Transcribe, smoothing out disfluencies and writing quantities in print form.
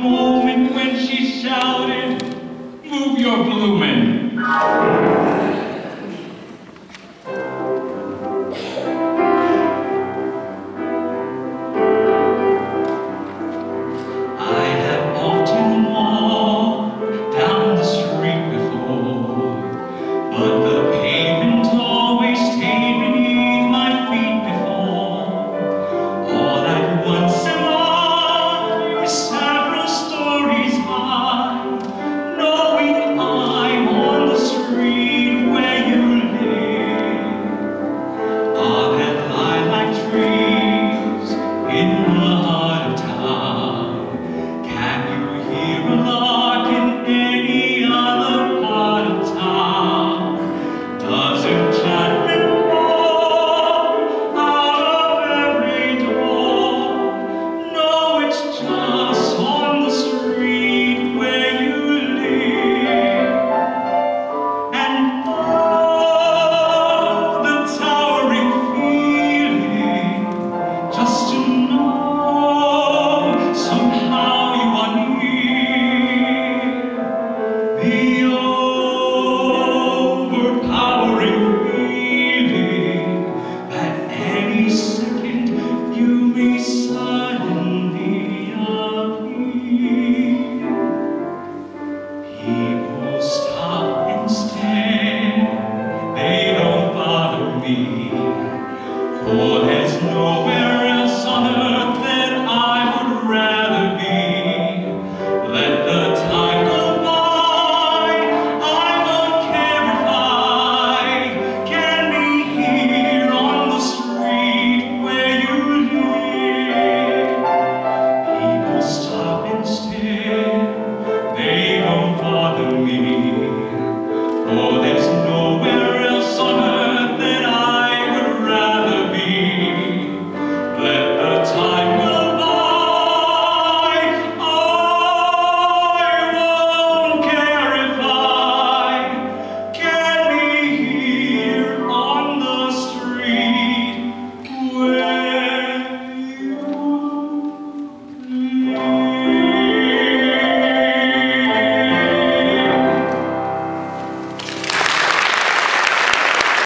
moment when she shouted, "Move your bloomin'!"